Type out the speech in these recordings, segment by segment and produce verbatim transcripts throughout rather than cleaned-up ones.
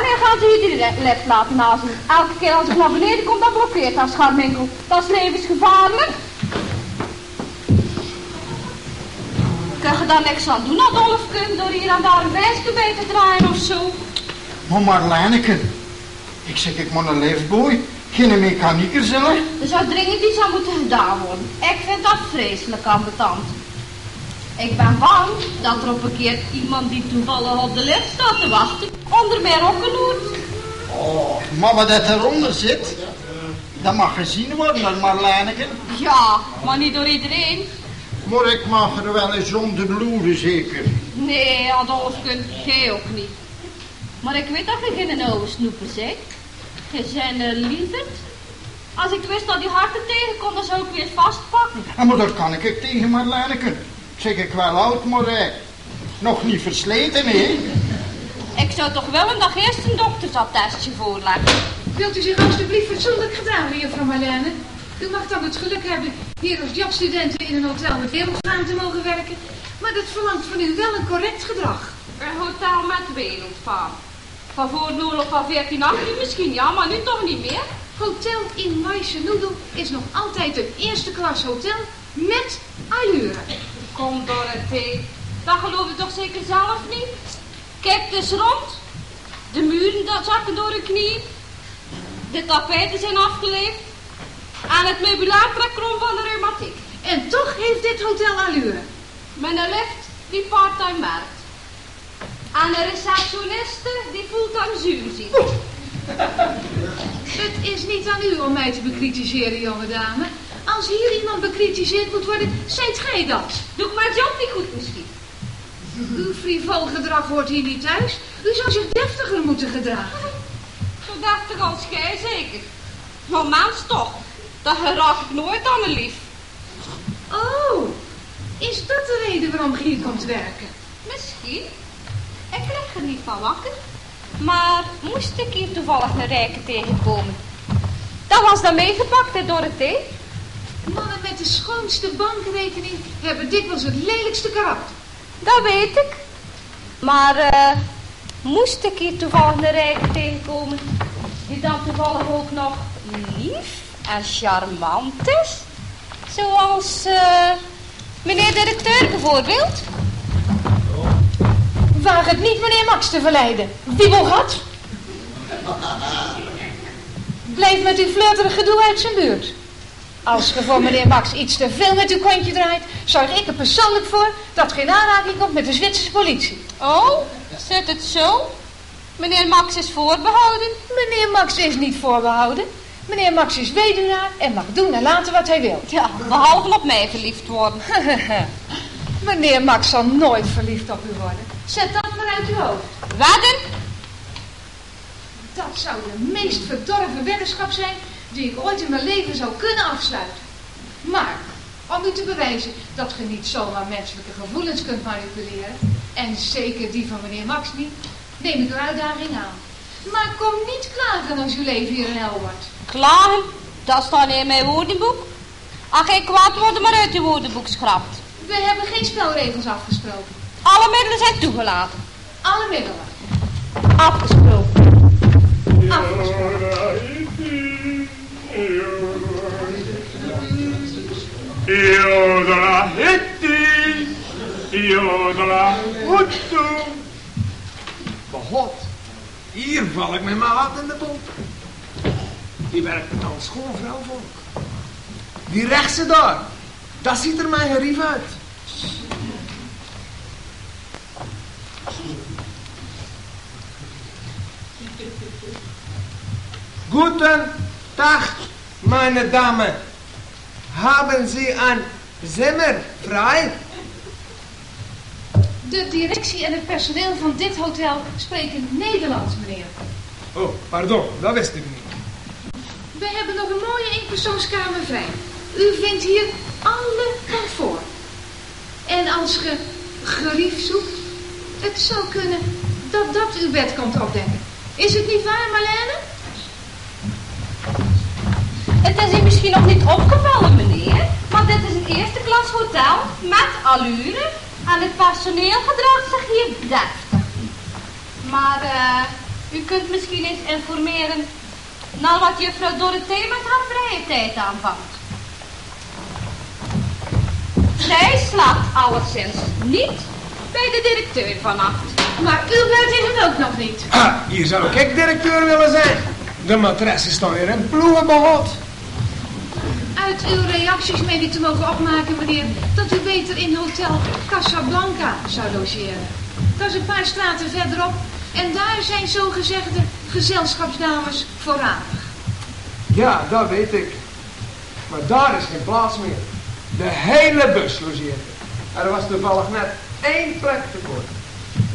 Wanneer gaan ze hier die lift laten nazien? Elke keer als ik naar beneden kom, dan blokkeert haar scharminkel. Dat is levensgevaarlijk. Kun je daar niks aan doen, Adolfke? Door hier en daar een wijsje bij te draaien of zo? Maar Marlijneke, ik zeg, ik moet een leefboei. Geen mechanieker zullen. Er zou dringend iets aan moeten gedaan worden. Ik vind dat vreselijk ambetant. Ik ben bang dat er op een keer iemand die toevallig op de lift staat te wachten, onder mij rokkenoert. Oh, maar wat dat eronder zit, dat mag gezien worden, Marlijneke. Ja, maar niet door iedereen. Maar ik mag er wel eens onder bloeden, zeker. Nee, Adolfke, jij ook niet. Maar ik weet dat je geen oude snoepen bent. Je zijn uh, lieverd. Als ik wist dat die harten tegenkomt, dan zou ik weer vastpakken. Ja, maar dat kan ik tegen Marlijneke. Zeg ik wel oud, maar eh, nog niet versleten, hè? Ik zou toch willen dat je eerst een doktersattestje voorlegt. Wilt u zich alstublieft fatsoenlijk gedragen, juffrouw Marlijneke? U mag dan het geluk hebben hier als jobstudenten in een hotel met wereldfaam te mogen werken. Maar dat verlangt van u wel een correct gedrag. Een hotel met wereldfaam. Van voor de oorlog van veertien achttien misschien, ja, maar nu toch niet meer. Hotel Im Weissen Nudel is nog altijd een eerste klas hotel met allure. Kom, Dorothee, dat geloof je toch zeker zelf niet? Kijk dus rond. De muren dat zakken door de knieën. De tapijten zijn afgeleefd. En het meubilair trekt krom van de reumatiek. En toch heeft dit hotel allure. Met een lift die part-time werkt. En een receptioniste die fulltime zuur ziet. Het is niet aan u om mij te bekritiseren, jonge dame. Als hier iemand bekritiseerd moet worden, zijt gij dat. Doe ik mijn job niet goed misschien. Uw frivol gedrag hoort hier niet thuis. U zou zich deftiger moeten gedragen. Zo deftig als gij zeker. Maar mens toch, dat raak ik nooit aan mijn lief. Oh, is dat de reden waarom je hier komt werken? Misschien. Ik lig er niet van wakker. Maar moest ik hier toevallig een rijke tegenkomen? Dat was dan meegepakt, hè, Dorothee? Mannen met de schoonste bankrekening hebben dikwijls het lelijkste karakter. Dat weet ik. Maar uh, moest ik hier toevallig een rijke tegenkomen, die dan toevallig ook nog lief en charmant is? Zoals uh, meneer directeur bijvoorbeeld. Waag het niet meneer Max te verleiden. Die wil gat. Blijf met uw flirterig gedoe uit zijn buurt. Als ge voor meneer Max iets te veel met uw kontje draait, zorg ik er persoonlijk voor dat geen aanraking komt met de Zwitserse politie. Oh, zit het zo? Meneer Max is voorbehouden. Meneer Max is niet voorbehouden. Meneer Max is weduwnaar en mag doen en laten wat hij wil. Ja, behalve op mij verliefd worden. Meneer Max zal nooit verliefd op u worden. Zet dat maar uit uw hoofd. Wedden? Dat zou de meest verdorven weddenschap zijn die ik ooit in mijn leven zou kunnen afsluiten. Maar, om u te bewijzen dat ge niet zomaar menselijke gevoelens kunt manipuleren, en zeker die van meneer Max niet, neem ik uw uitdaging aan. Maar kom niet klagen als uw leven hier in hel wordt. Klagen? Dat staat in mijn woordenboek. Als ik kwaad word, maar uit uw woordenboek schrapt. We hebben geen spelregels afgesproken. Alle middelen zijn toegelaten. Alle middelen. Afgesproken. Afgesproken. Yodela hitti, yodela hoetto. Behot, hier val ik met mijn hart in de pomp. Die werkt met al schoonvrouw volk. Die rechtse daar, dat ziet er mijn gerief uit. Guten Tag, meine Dame. Haben Sie ein Zimmer frei? De directie en het personeel van dit hotel spreken Nederlands, meneer. Oh, pardon, dat wist ik niet. We hebben nog een mooie eenpersoonskamer vrij. U vindt hier alle comfort. En als ge gerief zoekt, het zou kunnen dat dat uw bed komt opdekken. Is het niet waar, Marlijnke? Het is u misschien nog niet opgevallen, meneer, maar dit is een eerste klas hotel met allure en het personeel gedraagt zich hier deftig. Maar uh, U kunt misschien eens informeren naar wat juffrouw Dorothee met haar vrije tijd aanvangt. Zij slaapt alleszins niet bij de directeur vannacht. Maar u blijft in het ook nog niet. Ah, hier zou ik directeur willen zijn. De matressen staan hier in ploegenbehoud. Uit uw reacties meen ik te mogen opmaken, meneer, dat u beter in hotel Casablanca zou logeren. Dat is een paar straten verderop en daar zijn zogezegde gezelschapsdames voorradig. Ja, dat weet ik. Maar daar is geen plaats meer. De hele bus logeerde. Er was toevallig net één plek tekort.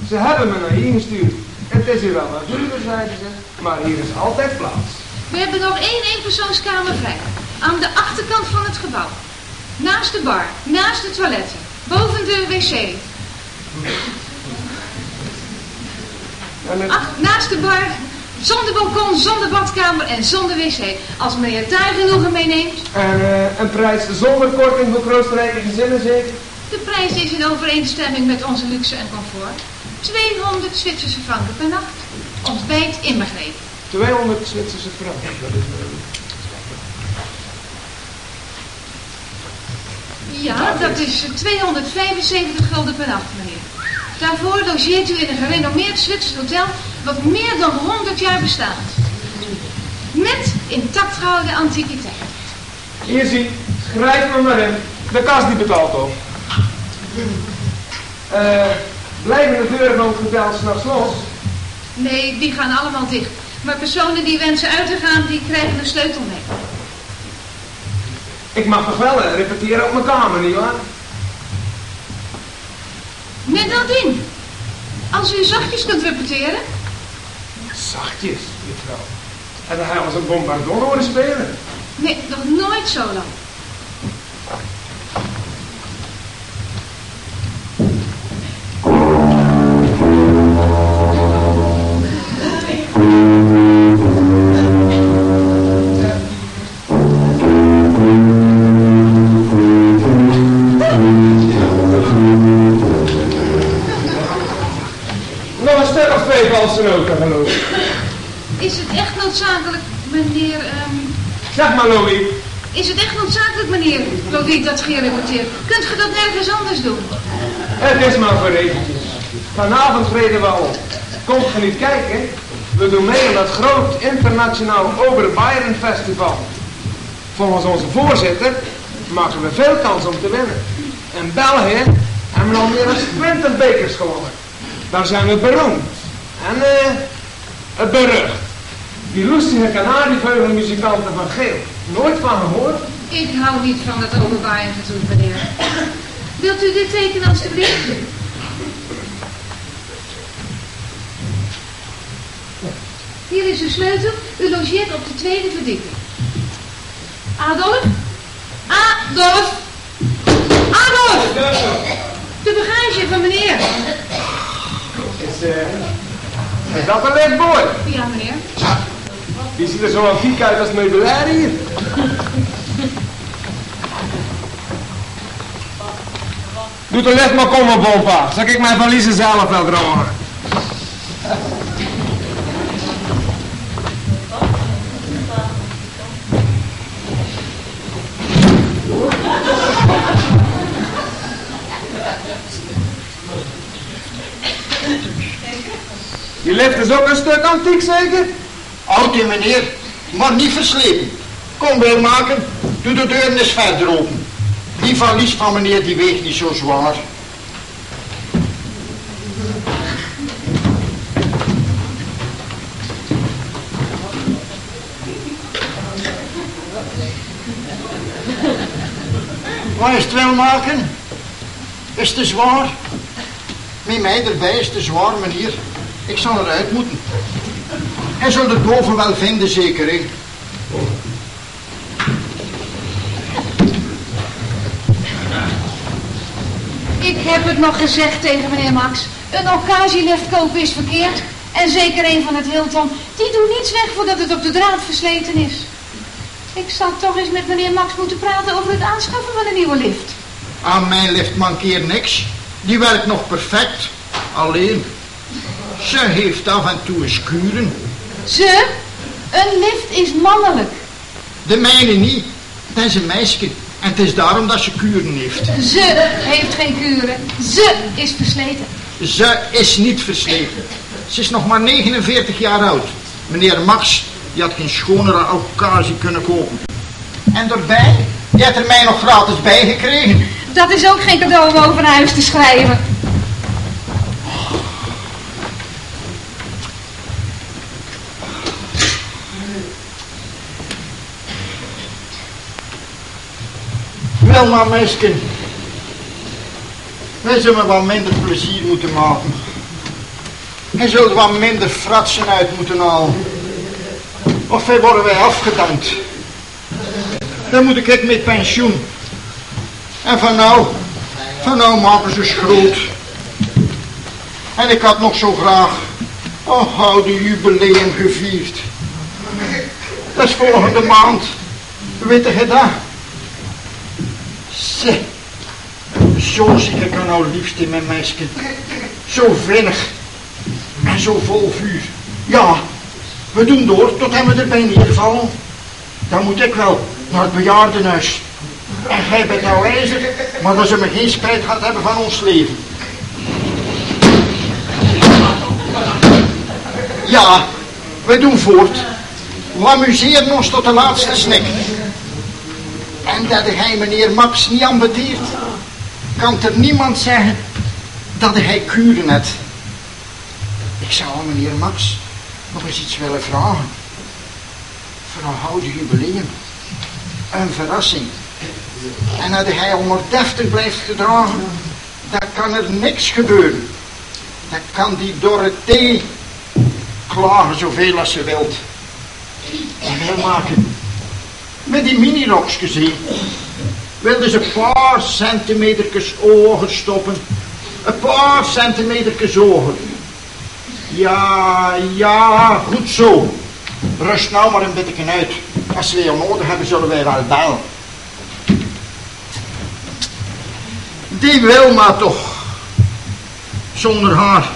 Ze hebben me naar hier gestuurd. Het is hier wel wat duurder, zeiden ze, maar hier is altijd plaats. We hebben nog één eenpersoonskamer vrij. Aan de achterkant van het gebouw. Naast de bar, naast de toiletten, boven de wc. Het... Ach, naast de bar, zonder balkon, zonder badkamer en zonder wc. Als meneer daar genoegen meeneemt. En uh, een prijs zonder korting voor kroosrijke gezinnen, zeker? De prijs is in overeenstemming met onze luxe en comfort. tweehonderd Zwitserse franken per nacht. Ontbijt inbegrepen. tweehonderd Zwitserse franken, dat is wel. Ja, dat is tweehonderdvijfenzeventig gulden per nacht, meneer. Daarvoor logeert u in een gerenommeerd Zwitsers hotel wat meer dan honderd jaar bestaat. Met intact gehouden antiquiteiten. Hier zie, schrijf me maar in. De kast die betaalt ook. Uh, blijven de deuren van het hotel s'nachts los? Nee, die gaan allemaal dicht. Maar personen die wensen uit te gaan, die krijgen de sleutel mee. Ik mag nog wel hè, repeteren op mijn kamer, nietwaar? Met dat ding. Als u zachtjes kunt repeteren. Zachtjes, juffrouw. En dan gaan we als een bombardon horen spelen. Nee, nog nooit zo lang. Is het echt noodzakelijk, meneer... Um... Zeg maar, Louis. Is het echt noodzakelijk, meneer Louis, dat gereporteerd? Kunt ge dat nergens anders doen? Het is maar voor eventjes. Vanavond reden we al. Komt ge niet kijken? We doen mee aan dat groot internationaal Oberbayern Festival. Volgens onze voorzitter maken we veel kans om te winnen. In België hebben we al meer dan twintig bekers gewonnen. Daar zijn we beroemd. En eh, het berucht. Die roestige kanarieveugelmuzikanten van Geel. Nooit van gehoord? Ik hou niet van dat overwaaien gedoe, meneer. Wilt u dit tekenen alstublieft? Hier is uw sleutel. U logeert op de tweede verdieping. Adolf? Adolf! Adolf! De bagage van meneer. Is eh... Uh... Is dat een leefboy? Ja, meneer. Die ziet er zo antiek uit als meubilair hier. Doe de licht maar komen, bompa. Zal ik mijn valiezen zelf wel dragen? Die lift is ook een stuk antiek, zeker? Oud, meneer, maar niet verslepen. Kom wel maken, doe de deur eens verder open. Die valies van meneer, die weegt niet zo zwaar. Waar is het wel maken? Is te zwaar? Met mij erbij is te zwaar, meneer. Ik zal eruit moeten. Hij zal de doven wel vinden, zeker, hè? Ik heb het nog gezegd tegen meneer Max. Een occasielift kopen is verkeerd. En zeker een van het Hilton. Die doet niets weg voordat het op de draad versleten is. Ik zou toch eens met meneer Max moeten praten over het aanschaffen van een nieuwe lift. Aan mijn lift mankeert niks. Die werkt nog perfect. Alleen... Ze heeft af en toe eens kuren. Ze? Een lift is mannelijk. De mijne niet. Het is een meisje. En het is daarom dat ze kuren heeft. Ze heeft geen kuren. Ze is versleten. Ze is niet versleten. Ze is nog maar negenenveertig jaar oud. Meneer Max, die had geen schonere occasie kunnen kopen. En daarbij, je hebt er mij nog gratis bij gekregen. Dat is ook geen cadeau om over huis te schrijven. Wel maar, meisje. Wij zullen wat minder plezier moeten maken. En zullen wat minder fratsen uit moeten halen. Of wij worden wij afgedankt. Dan moet ik het met pensioen. En van nou, van nou maken ze schroot. En ik had nog zo graag, oh, oude jubileum gevierd. Dat is volgende maand. Weet je dat? Zee. Zo zie ik er nou liefst in mijn meisje. Zo vinnig. En zo vol vuur. Ja, we doen door tot we erbij neervallen. Dan moet ik wel naar het bejaardenhuis. En jij bent nou ijzer, maar dat ze me geen spijt gaat hebben van ons leven. Ja, we doen voort. We amuseren ons tot de laatste snik. En dat hij meneer Max niet ambeteert, kan er niemand zeggen dat hij kuren heeft. Ik zou aan meneer Max nog eens iets willen vragen. Voor een houden jubileum. Een verrassing. En dat hij onderdeftig blijft gedragen, dan kan er niks gebeuren. Dan kan die Dorothee klagen zoveel als ze wilt. En wij maken met die mini-roks gezien. Wilden ze een paar centimetertjes ogen stoppen. Een paar centimetertjes ogen. Ja, ja, goed zo. Rust nou maar een beetje uit. Als we je nodig hebben, zullen wij wel bellen. Die Wilma toch. Zonder haar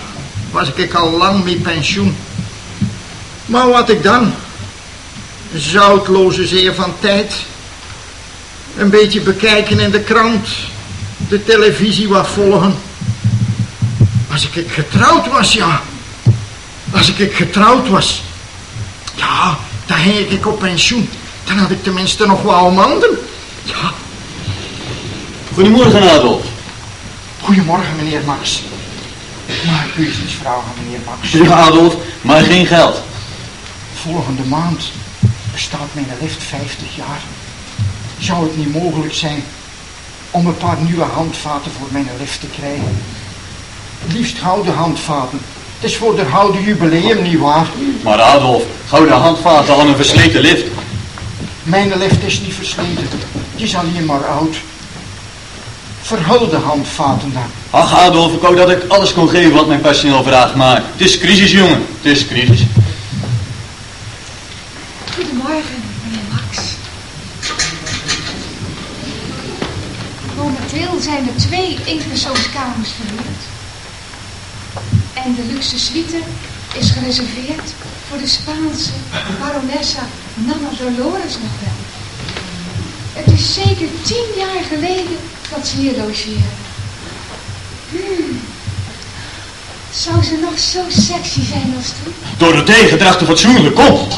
was ik al lang met pensioen. Maar wat ik dan? Een zoutloze zee van tijd. Een beetje bekijken in de krant. De televisie wat volgen. Als ik getrouwd was, ja. Als ik getrouwd was. Ja, dan ging ik op pensioen. Dan had ik tenminste nog wel om handen. Ja. Goedemorgen, Adolf. Goedemorgen, meneer Max. Maar ik wil je iets vragen, meneer Max. Ja, Adolf, maar geen geld. Volgende maand bestaat mijn lift vijftig jaar. Zou het niet mogelijk zijn om een paar nieuwe handvaten voor mijn lift te krijgen? Liefst gouden handvaten. Het is voor de gouden jubileum, nietwaar? Maar Adolf, gouden handvaten aan een versleten lift. Mijn lift is niet versleten. Het is alleen maar oud. Verhulde handvaten dan. Ach Adolf, ik wou dat ik alles kon geven wat mijn personeel vraagt, maar het is crisis, jongen. Het is crisis. Goedemorgen, meneer Max. Momenteel zijn er twee eenpersoonskamers verhuurd. En de luxe suite is gereserveerd voor de Spaanse baronessa Nana Dolores nog wel. Het is zeker tien jaar geleden dat ze hier logeerde. Hmm. Zou ze nog zo sexy zijn als toen? Door de tegendracht een fatsoenlijke kop.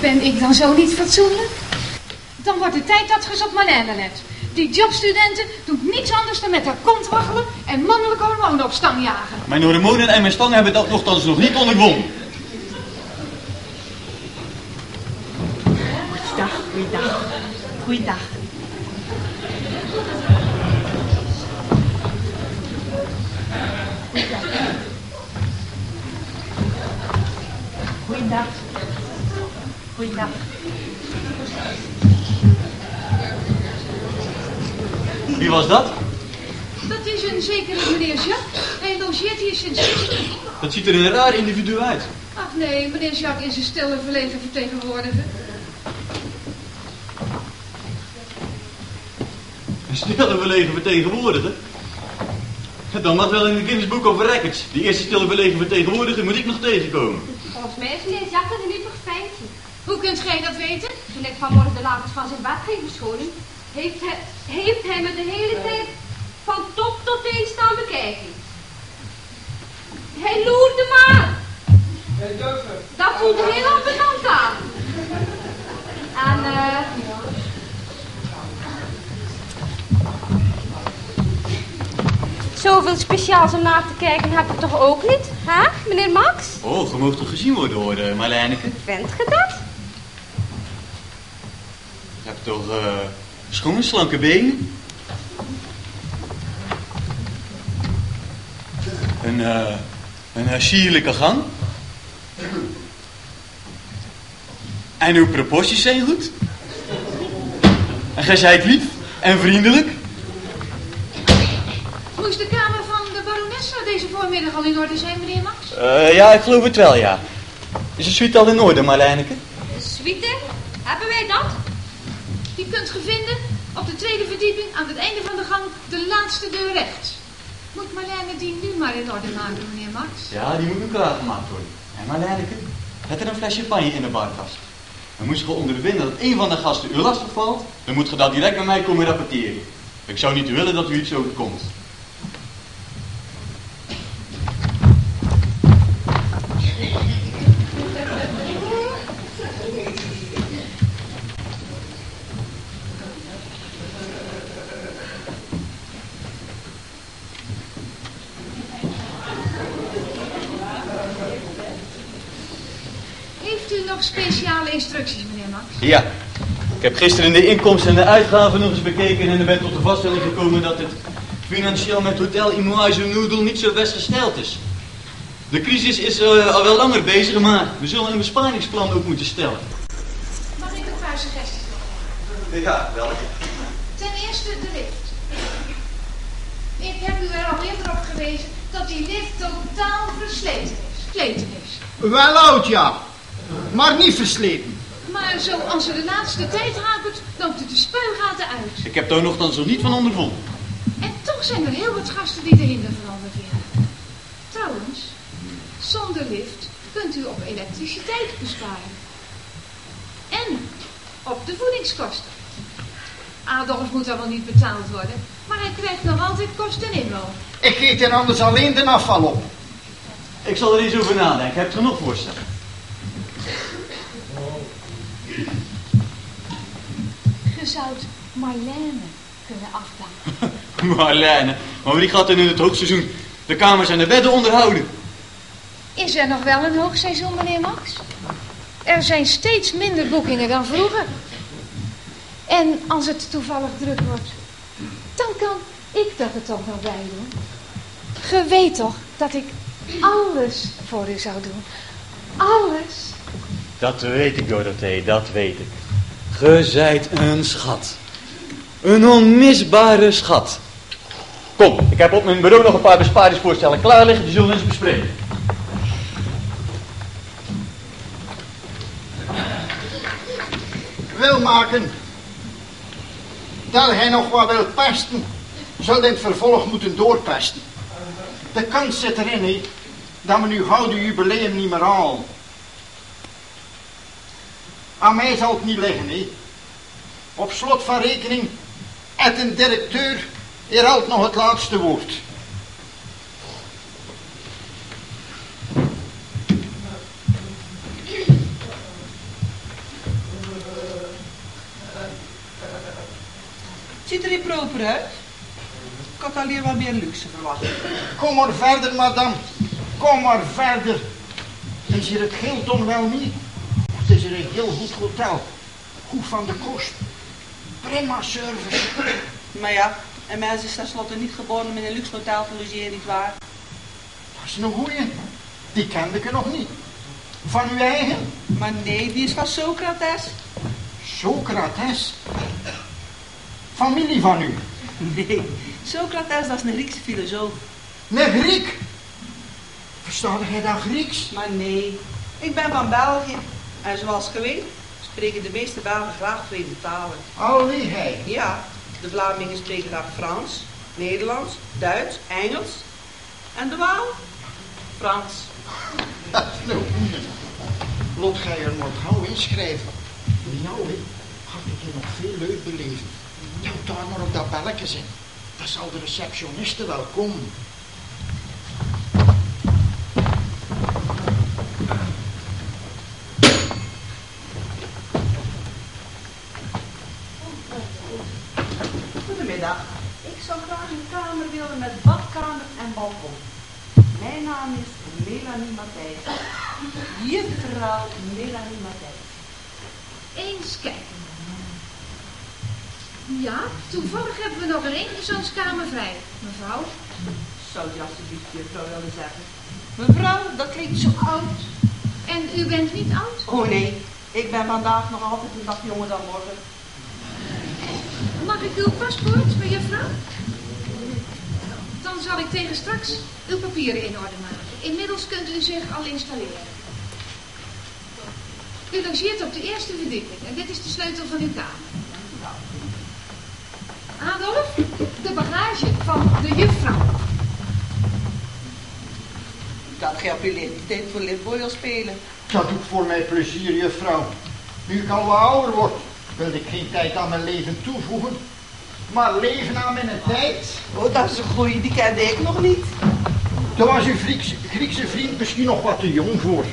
Ben ik dan zo niet fatsoenlijk? Dan wordt het tijd dat je ze op Marlijnke let. Die jobstudenten doet niets anders dan met haar kont waggelen en mannelijke hormonen op stang jagen. Mijn hormonen en mijn stang hebben dat nogthans nog niet onderwonnen. Goeiedag, goeiedag, goeiedag. Goeiedag. Goeiedag. Wie was dat? Dat is een zekere meneer Jacques. Hij logeert hier sinds gisteren. Dat ziet er een raar individu uit. Ach nee, meneer Jacques is een stille verlegen vertegenwoordiger. Een stille verlegen vertegenwoordiger? Dan mag wel in de Guinness Book of Records. Die eerste stille verlegen vertegenwoordiger moet ik nog tegenkomen. Volgens mij is meneer Jacques er nu nog vijftien. Hoe kunt gij dat weten? Toen ik vanmorgen de lakens van zijn bad ging verschonen, heeft hij, heeft hij me de hele tijd van top tot teen staan bekijken. Hij loerde maar. Hey, dat voelde oh, heel onbekend aan. En uh, zoveel speciaals om na te kijken heb ik toch ook niet, hè, meneer Max? Oh, je mag toch gezien worden hoor, Marlijneke? Vindt je dat? Je hebt toch uh, schoon slanke benen? Een, uh, een sierlijke gang. En uw proporties zijn goed. En gij zijt lief en vriendelijk. Moest de kamer van de baronessa deze voormiddag al in orde zijn, meneer Max? Uh, ja, ik geloof het wel, ja. Is de suite al in orde, Marlijneke? De suite? Hebben wij dat? Die kunt ge vinden op de tweede verdieping aan het einde van de gang, de laatste deur rechts. Moet Marlijneke die nu maar in orde maken, meneer Max? Ja, die moet nu klaargemaakt worden. En Marlijneke, heb er een fles champagne in de barkast. En moest je ondervinden dat een van de gasten u lastig valt, dan moet je dat direct bij mij komen rapporteren. Ik zou niet willen dat u iets overkomt. Speciale instructies, meneer Max? Ja. Ik heb gisteren de inkomsten en de uitgaven nog eens bekeken en er ben tot de vaststelling gekomen dat het financieel met Hotel Im Weissen Nudel niet zo best gesteld is. De crisis is uh, al wel langer bezig, maar we zullen een besparingsplan ook moeten stellen. Mag ik een paar suggesties nog? Ja, welke? Ten eerste de lift. Ik heb u er al eerder op gewezen dat die lift totaal versleten is. Versleten is. Wel oud, ja. Maar niet versleten. Maar zo als er de laatste tijd hapert, loopt het de spuigaten uit. Ik heb daar nogthans nog niet van ondervonden. En toch zijn er heel wat gasten die de hinder veranderd werden. Trouwens, zonder lift kunt u op elektriciteit besparen. En op de voedingskosten. Adolf moet daar wel niet betaald worden, maar hij krijgt nog altijd kosten in wel. Ik geef er anders alleen de afval op. Ik zal er eens over nadenken, ik heb genoeg voorstellen. Je zou het Marlijne kunnen afbouwen. Marlijne? Maar wie gaat er in het hoogseizoen de kamers en de bedden onderhouden? Is er nog wel een hoogseizoen, meneer Max? Er zijn steeds minder boekingen dan vroeger. En als het toevallig druk wordt, dan kan ik dat er toch nog bij doen. Je weet toch dat ik alles voor u zou doen. Alles. Dat weet ik, Dorothee, dat weet ik. Ge zijt een schat. Een onmisbare schat. Kom, ik heb op mijn bureau nog een paar besparingsvoorstellen klaar liggen, die zullen we eens bespreken. Wil maken. Daar hij nog wat wil pesten, zal dit vervolg moeten doorpesten. De kans zit erin, he, dat we nu houden jubileum niet meer aan. Aan mij zal het niet liggen, hé. Op slot van rekening, et een directeur, hier houdt nog het laatste woord. Het ziet er hier proper uit. Ik had alleen wat meer luxe verwacht. Kom maar verder, madame. Kom maar verder. Is hier het Hilton wel niet? Het is een heel goed hotel. Goed van de kost. Prima service. Maar ja, en mensen is tenslotte niet geboren om in een luxe hotel te logeren, nietwaar? Dat is een goeie. Die kende ik nog niet. Van uw eigen? Maar nee, die is van Socrates. Socrates? Familie van u? Nee, Socrates was een Griekse filosoof. Een Griek? Verstaat jij dan Grieks? Maar nee, ik ben van België. En zoals je weet, spreken de meeste Belgen graag vreemde talen. Allee hij? Ja, de Vlamingen spreken graag Frans, Nederlands, Duits, Engels. En de Waal? Frans. Nou, Lot, ga je er nog gauw inschrijven. Nou, hè, had ik je nog veel leuk beleven. Nou, daar maar op dat belletje zijn. Dan zal de receptioniste wel komen. Goedemiddag. Ik zou graag een kamer willen met badkamer en balkon. Mijn naam is Melanie Matthijs. Juffrouw Melanie Matthijs. Eens kijken. Ja, toevallig hebben we nog een eenpersoonskamer vrij, mevrouw. Zou je alsjeblieft juffrouw willen zeggen? Mevrouw, dat klinkt zo oud. En u bent niet oud? Oh nee, ik ben vandaag nog altijd een dag jonger dan morgen. Mag ik uw paspoort, mejuffrouw? Dan zal ik tegen straks uw papieren in orde maken. Inmiddels kunt u zich al installeren. U logeert op de eerste verdieping en dit is de sleutel van uw kamer. Adolf, de bagage van de juffrouw. Dat gaat je tijd voor Litboil spelen. Dat doet voor mij plezier, juffrouw. Nu ik al wat ouder word, wil ik geen tijd aan mijn leven toevoegen. Maar leven aan mijn tijd. Oh, dat is een goeie, die kende ik nog niet. Daar was uw Griekse, Griekse vriend misschien nog wat te jong voor.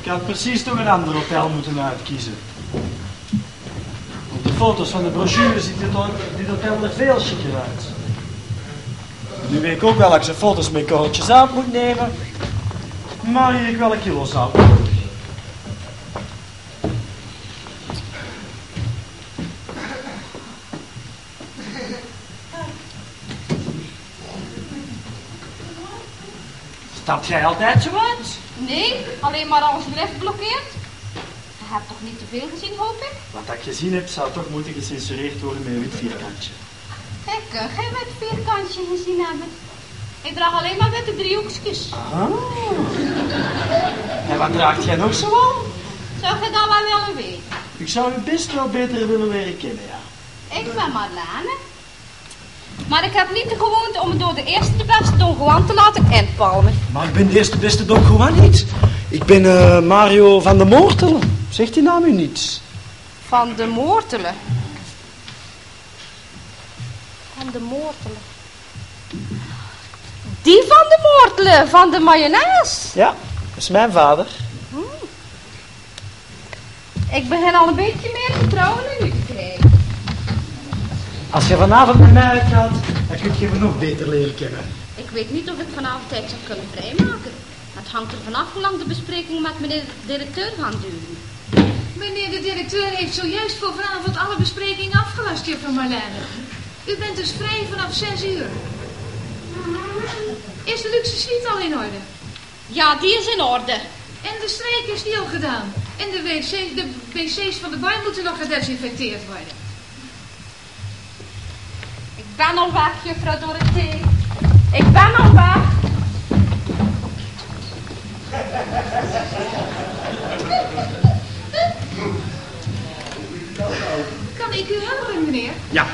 Ik had precies toch een ander hotel moeten uitkiezen. Op de foto's van de brochure ziet dit hotel er veel chiquer uit. Nu weet ik ook wel dat ik zijn foto's met korreltjes aan moet nemen, maar hier heb ik wel een kilo zout nodig. Staat jij altijd zo uit? Nee, alleen maar als de rest blokkeert. Je hebt toch niet te veel gezien, hoop ik? Wat ik gezien heb, zou toch moeten gecensureerd worden met een wit vierkantje. Ik kan geen wit vierkantje gezien hebben. Ik draag alleen maar witte driehoekjes. Ah. En wat draagt jij nog zo aan? Zou je dat wel willen weten? Ik zou u best wel beter willen leren kennen, ja. Ik ben Marlijnke. Maar ik heb niet de gewoonte om me door de eerste de beste Don Juan te laten inpalmen. Maar ik ben de eerste de beste Don Juan niet. Ik ben uh, Mario van de Moortele. Zegt die naam u niets? Van de Moortele? Van de Moortele. Die van de Moortele, van de mayonaise. Ja, dat is mijn vader. Hmm. Ik begin al een beetje meer vertrouwen in u te krijgen. Als je vanavond met mij uitgaat, dan kun je me nog beter leren kennen. Ik weet niet of ik vanavond tijd zou kunnen vrijmaken. Het hangt er vanaf hoe lang de bespreking met meneer de directeur gaat duren. Meneer de directeur heeft zojuist voor vanavond alle besprekingen afgelast, juffrouw Marlijnke. U bent dus vrij vanaf zes uur. Is de luxe suite al in orde? Ja, die is in orde. En de strijk is die al gedaan. En de wc's, de wc's van de bar moeten nog gedesinfecteerd worden. Ik ben al weg, juffrouw Dorothee. Ik ben al weg. Kan ik u helpen, meneer? Ja.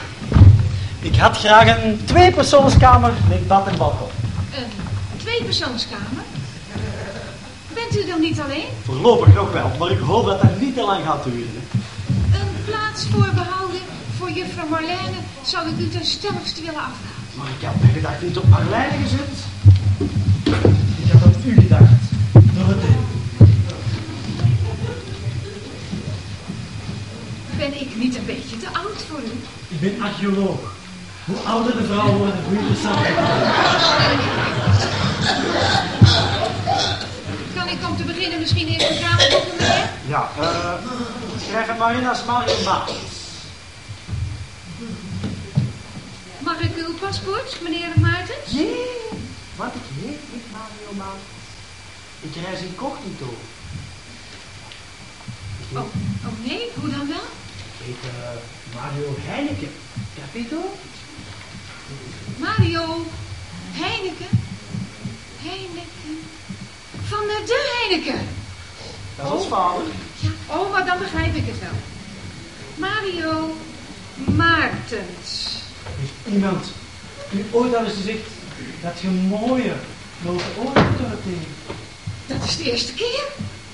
Ik had graag een tweepersoonskamer met bad en balkon. Een tweepersoonskamer? Bent u dan niet alleen? Voorlopig nog wel, maar ik hoop dat dat niet te lang gaat duren. Een plaats voorbehouden voor juffrouw Marlijnke zou ik u ten stelligste willen afraden. Maar ik had mijn gedacht niet op Marlijnke gezet. Ik had op u gedacht. Dorothee. Ben ik niet een beetje te oud voor u? Ik ben archeoloog. Hoe ouder de vrouwen worden, hoe interessanter. Kan ik om te beginnen misschien eerst een kamer boeken, meneer? Ja, uh, schrijf hem maar in als Mario Matthijs. Mag ik uw paspoort, meneer Maartens? Nee, want ik heet niet Mario Maartens. Ik reis incognito. Heet... Oh, oh nee, hoe dan wel? Ik heet uh, Mario Heineken. Capito? Mario Heineken? Heineken? Van de, de Heineken? Dat was vader. Ja, oh, maar dan begrijp ik het wel. Mario Maartens. Heeft iemand nu ooit al eens gezegd dat je mooie blote oren, Dorothee? Dat is de eerste keer.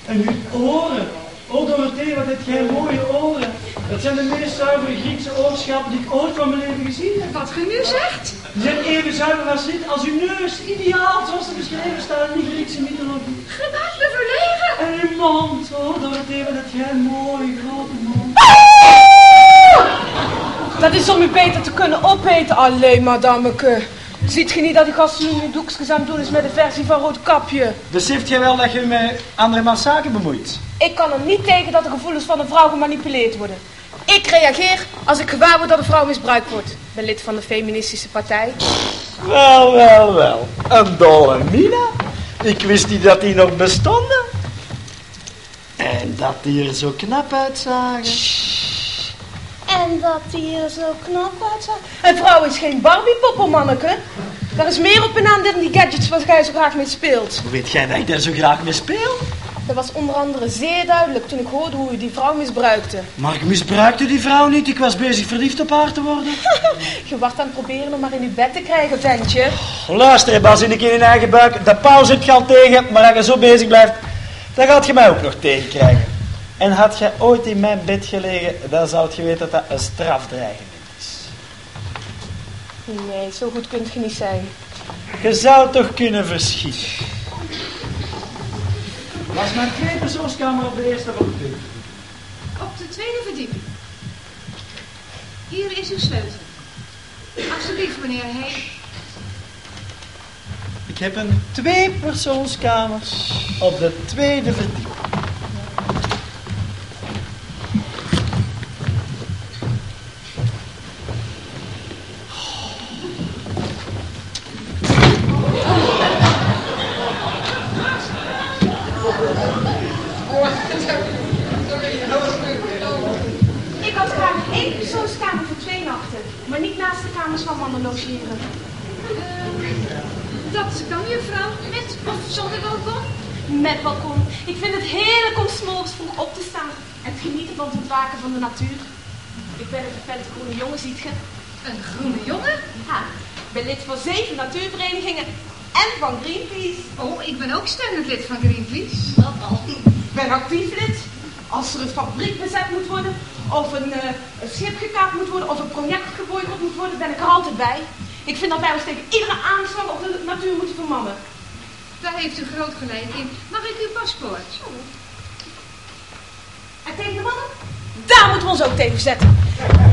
En nu oren. Oh, Dorothee, wat heb jij mooie oren. Dat zijn de meest zuivere Griekse oorschappen die ik ooit van mijn leven gezien heb. Wat je nu zegt? Die zijn even zuiver als dit, als uw neus. Ideaal, zoals ze beschreven staan in de Griekse mythologie. Gebaat me verlegen. En uw mond. Oh, Dorothee, wat heb jij een mooie grote mond. Dat is om u beter te kunnen opeten. Allee, madameke. Ziet je niet dat die gasten nu hun doekjes aan het doen is met de versie van Roodkapje? Dus heeft jij wel dat je met andere mans zaken bemoeit? Ik kan er niet tegen dat de gevoelens van een vrouw gemanipuleerd worden. Ik reageer als ik gewaar word dat een vrouw misbruikt wordt. Ik ben lid van de feministische partij. Wel, wel, wel. Een dolle mina? Ik wist niet dat die nog bestonden. En dat die er zo knap uitzagen. Shh. En dat die er zo knap uitzag. Een vrouw is geen Barbie-poppel, manneke. Daar is meer op en aan dan die gadgets waar jij zo graag mee speelt. Hoe weet jij dat ik daar zo graag mee speel? Dat was onder andere zeer duidelijk toen ik hoorde hoe je die vrouw misbruikte. Maar ik misbruikte die vrouw niet. Ik was bezig verliefd op haar te worden. Je wacht aan het proberen om haar in je bed te krijgen, ventje. Oh, luister, Bas, in je eigen buik. De pauw zit je al tegen, maar als je zo bezig blijft, dan gaat je mij ook nog tegenkrijgen. En had jij ooit in mijn bed gelegen, dan zou je weten dat dat een strafdreigement is. Nee, zo goed kunt je niet zijn. Je zou toch kunnen verschieten. Was maar twee persoonskamer op de eerste of op de tweede? Op de tweede verdieping. Hier is uw sleutel. Alsjeblieft, meneer Heijn. Ik heb een twee persoonskamers op de tweede verdieping. Van de natuur. Ik ben een vervent groene jongen, ziet je. Een groene jongen? Ja, ik ben lid van zeven natuurverenigingen en van Greenpeace. Oh, ik ben ook steunend lid van Greenpeace. Dat al. Ik ben actief lid. Als er een fabriek bezet moet worden, of een, uh, een schip gekaapt moet worden, of een project geboycott moet worden, ben ik er altijd bij. Ik vind dat wij ons tegen iedere aanslag op de natuur moeten vermannen. Daar heeft u groot gelijk in. Mag ik uw paspoort? Oh. En tegen de mannen? Daar moeten we ons ook tegen zetten.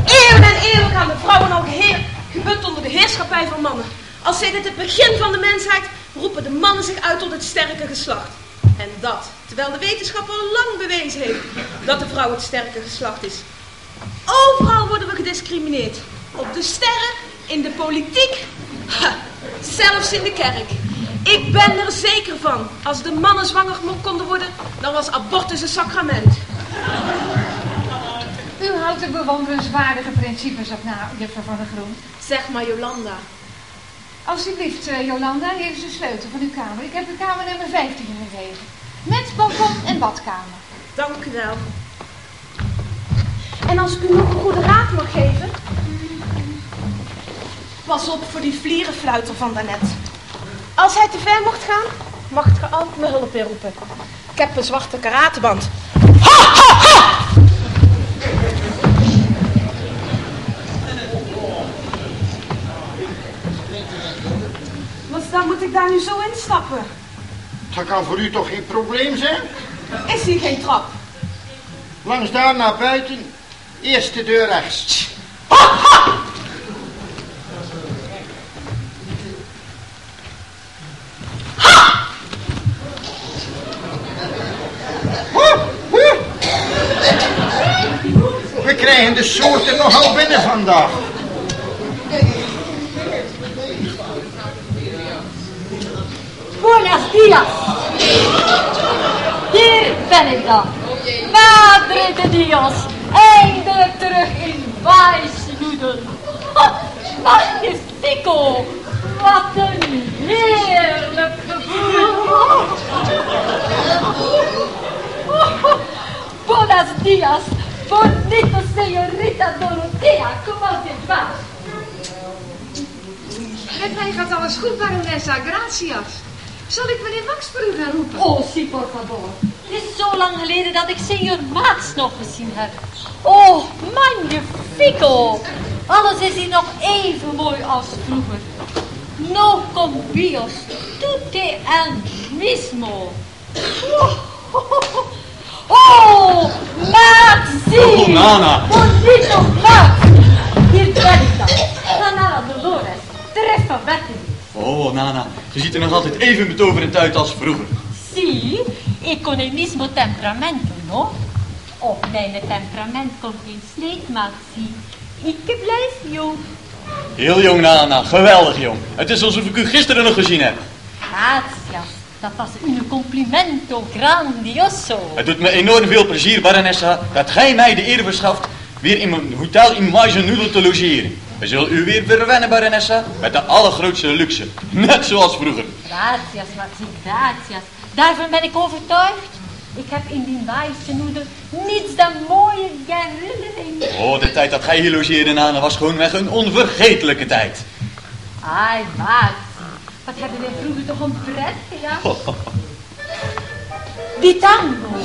Eeuwen en eeuwen gaan de vrouwen ook heer, gebukt onder de heerschappij van mannen. Al sinds het begin van de mensheid roepen de mannen zich uit tot het sterke geslacht. En dat, terwijl de wetenschap al lang bewezen heeft dat de vrouw het sterke geslacht is. Overal worden we gediscrimineerd. Op de sterren, in de politiek, ha, zelfs in de kerk. Ik ben er zeker van, als de mannen zwanger konden worden, dan was abortus een sacrament. U houdt de bewonderenswaardige principes op na, juffrouw Van der Groen. Zeg maar, Yolanda. Alsjeblieft, uh, Yolanda, hier is de sleutel van uw kamer. Ik heb u kamer nummer vijftien gegeven. Met balkon en badkamer. Dank u wel. En als ik u nog een goede raad mag geven? Pas op voor die vlierenfluiter van daarnet. Als hij te ver mocht gaan, mag ik er altijd mijn hulp weer roepen. Ik heb een zwarte karateband. Ha, ha, ha! Dan moet ik daar nu zo instappen. Dat kan voor u toch geen probleem zijn? Is hier geen trap? Langs daar naar buiten. Eerst de deur rechts. Ha, ha! Ha! Ho, ho! We krijgen de soorten nogal binnen vandaag. Buenos dias. Hier ben ik dan. Madre de Dios. Eindelijk terug in Weissen Nudel. Magnifico. Wat een heerlijk gevoel. Buenos dias. Bonita señorita Dorothee. Como te va? Met mij gaat alles goed, baronessa. Gracias. Zal ik meneer Max voor u gaan roepen? Oh, si, por favor. Het is zo lang geleden dat ik senior Maats nog gezien heb. Oh, magnifico. Alles is hier nog even mooi als vroeger. No cambios, tutte el mismo. Oh, Maatsie. Oh, Nana. Bonito Maat. Hier ben ik dan. Nana Dolores. Terecht van Berkeley. Oh, Nana, je ziet er nog altijd even betoverend uit als vroeger. Si, ik con el mismo temperamento, no? Op mijn temperament komt geen sleet, Maatsie. Ik blijf jong. Heel jong, Nana. Geweldig jong. Het is alsof ik u gisteren nog gezien heb. Gracias. Dat was un complimento grandioso. Het doet me enorm veel plezier, baronessa, dat gij mij de eer verschaft weer in mijn Hotel Im Weissen Nudel te logeren. We zullen u weer verwennen, baronessa, met de allergrootste luxe. Net zoals vroeger. Gracias, Maxime, gracias. Daarvan ben ik overtuigd. Ik heb in die Weissen Nudel niets dan mooie herinneringen. Oh, de tijd dat gij hier logeerde, Nana, was gewoonweg een onvergetelijke tijd. Ai, Max. Wat hebben wij vroeger toch een pret, ja? Oh, oh, oh. Die tango.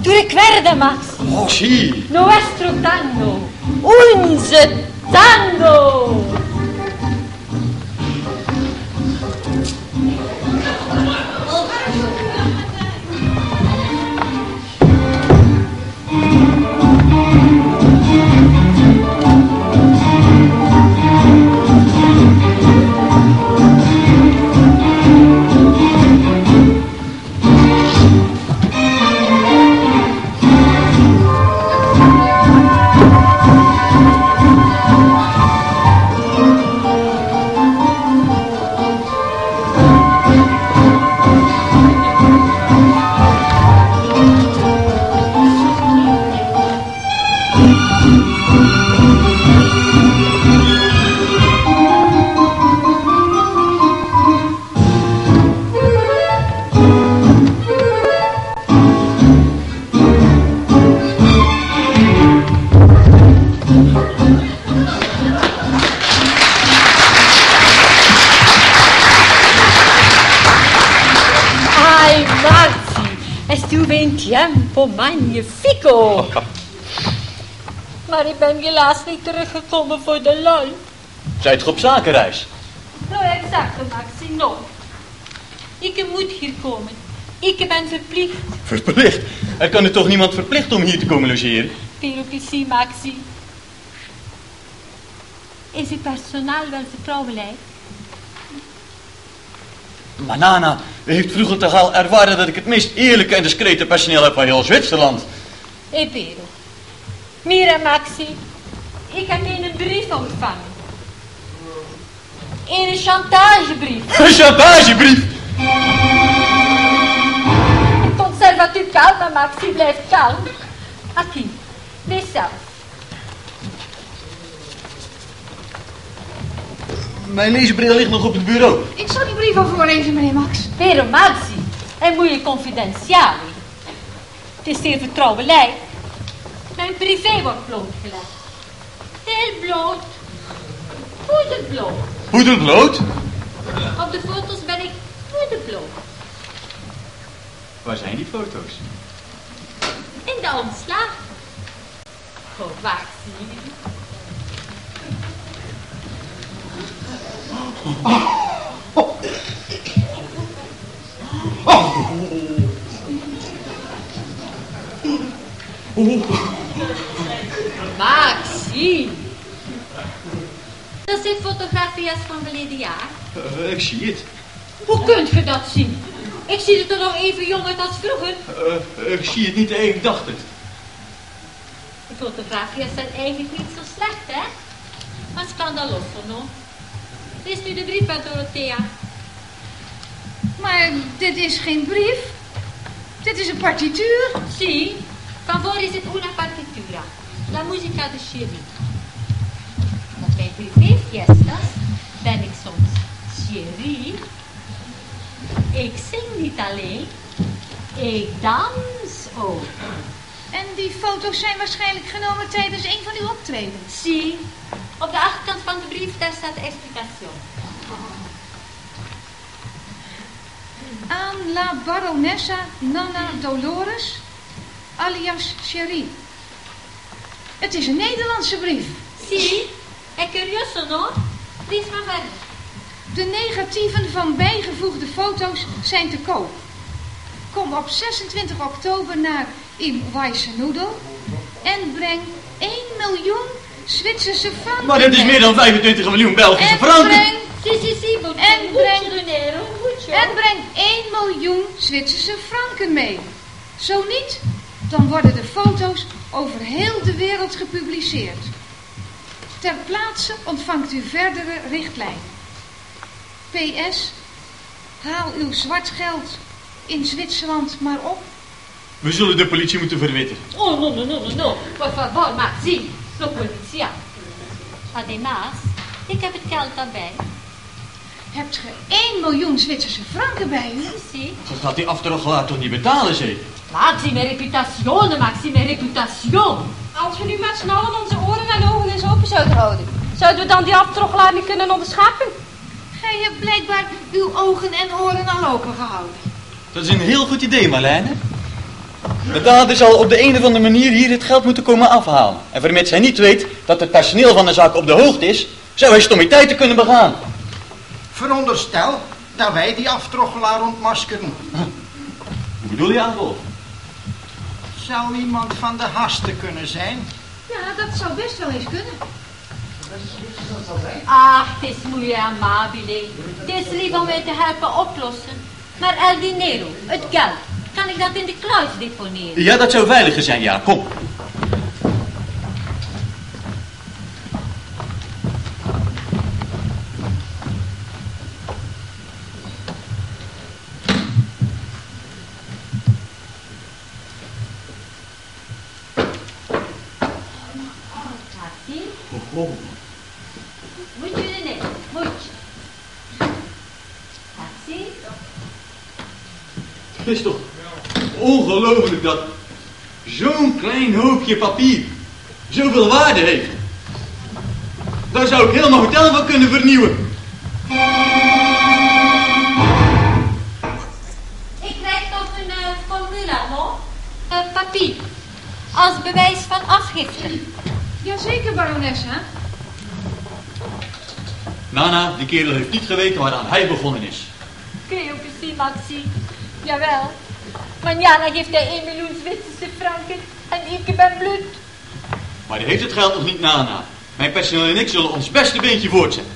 Tu recuerda, Max. Oh, sí. Nuestro tango. Onze tango. Magnifico! Maar ik ben helaas niet teruggekomen voor de lunch. Zijt ge op zakenreis? Nou, exact, Maxi, no. Ik moet hier komen. Ik ben verplicht. Verplicht? Er kan er toch niemand verplicht om hier te komen logeren? Peropici, Maxi. Is uw personaal wel vertrouwelijk? Maar Nana, u heeft vroeger toch al ervaren dat ik het meest eerlijke en discrete personeel heb van heel Zwitserland. Hé, hey, Pero. Mira, Maxi. Ik heb een brief ontvangen. Een chantagebrief. Een chantagebrief? Conservat u kalm, maar Maxi blijft kalm. Aki, lees zelf. Mijn leesbril ligt nog op het bureau. Ik zal die brief al voorlezen, meneer Max. Pero Maxi, en moet je confidentiaal. Het is zeer vertrouwelijk. Mijn privé wordt blootgelegd. Heel bloot. Poederbloot. Poederbloot? Op de foto's ben ik poederbloot. Waar zijn die foto's? In de omslag. Oh, Maxi. Oh. Oh. Oh. Oh. Maxi! Dat zijn fotografieën van verleden jaar. Uh, ik zie het. Hoe kunt je dat zien? Ik zie het er nog even jonger dan vroeger. Uh, ik zie het niet en ik dacht het. De fotografieën zijn eigenlijk niet zo slecht, hè? Maar scandaloso, no? Lees nu de brief van Dorothea. maar dit is geen brief. Dit is een partituur. Sì, favoris het una partitura. La musica de Schirri. Op mijn privéfiestas ben ik soms Schirri. Ik zing niet alleen, ik dans ook. En die foto's zijn waarschijnlijk genomen tijdens een van uw optredens. Sì, op de achterkant van de brief, daar staat de explicatie. Aan la baronessa Nana Dolores, alias Cherie. Het is een Nederlandse brief. Sì, è curioso, no? Lees maar verder. De negatieven van bijgevoegde foto's zijn te koop. Kom op zesentwintig oktober naar Im Weissen Nudel en breng één miljoen Zwitserse franken. Maar dat is meer dan vijfentwintig miljoen Belgische en franken. Breng, si, si, si, boetje, en, breng, boetje, Renero, boetje. En breng één miljoen Zwitserse franken mee. Zo niet, dan worden de foto's over heel de wereld gepubliceerd. Ter plaatse ontvangt u verdere richtlijnen. P S. Haal uw zwart geld in Zwitserland maar op. We zullen de politie moeten verwittigen. Oh, no, no, no, no, no. Por favor, ma, si, la polizia. Además, ik heb het geld daarbij. Hebt ge één miljoen Zwitserse franken bij u? Si. Ze gaat die afdrachtlaat toch niet betalen, zeker? Maxime reputazione, maxime reputazione. Als we nu met z'n allen onze oren en ogen eens open zouden houden, zouden we dan die afdrachtlaat niet kunnen onderschappen? Gij hebt blijkbaar uw ogen en oren al open gehouden. Dat is een heel goed idee, Marlijnke. De dader zal op de een of andere manier hier het geld moeten komen afhalen. En vermits hij niet weet dat het personeel van de zaak op de hoogte is, zou hij stommiteiten kunnen begaan. Veronderstel dat wij die aftroggelaar ontmaskeren. Huh. Hoe bedoel je, Adolf? Zou iemand van de hasten kunnen zijn? Ja, dat zou best wel eens kunnen. Ah, het is muy amabile. Het is lief om mij te helpen oplossen. Maar el dinero, het geld, kan ik dat in de kluis deponeren? Ja, dat zou veiliger zijn, ja. Kom. Het is toch ongelooflijk dat zo'n klein hoopje papier zoveel waarde heeft. Daar zou ik heel mijn hotel van kunnen vernieuwen. Ik krijg toch een uh, formula, no? Uh, papier. Als bewijs van afgifte. Jazeker, baronessa. Nana, die kerel heeft niet geweten waaraan hij begonnen is. Kun je ook eens zien, Maxi? Jawel, maar ja, dan geeft hij één miljoen Zwitserse franken en ik ben blut. Maar die heeft het geld nog niet, Nana. Mijn personeel en ik zullen ons beste beentje voortzetten.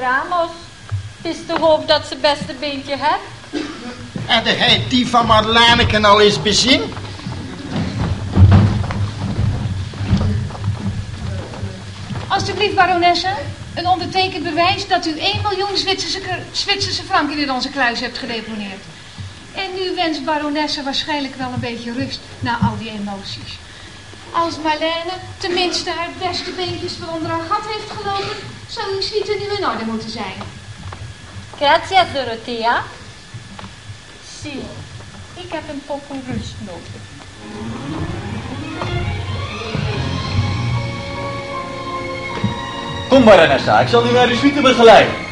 Ramos, het is te hoop dat ze beste beentje hebt. En de hij die van Marlijnke al eens bezien? Alsjeblieft, baronessa, een ondertekend bewijs dat u één miljoen Zwitserse, Zwitserse franken in onze kluis hebt gedeponeerd. En nu wenst baronessa waarschijnlijk wel een beetje rust na al die emoties. Als Marlijnke tenminste haar beste beentjes van onder haar gat heeft gelopen, zou uw suite nu in orde moeten zijn. Grazie, Dorothee. Zie, ik heb een poco rust nodig. Kom, baronessa, ik zal u naar de suite begeleiden.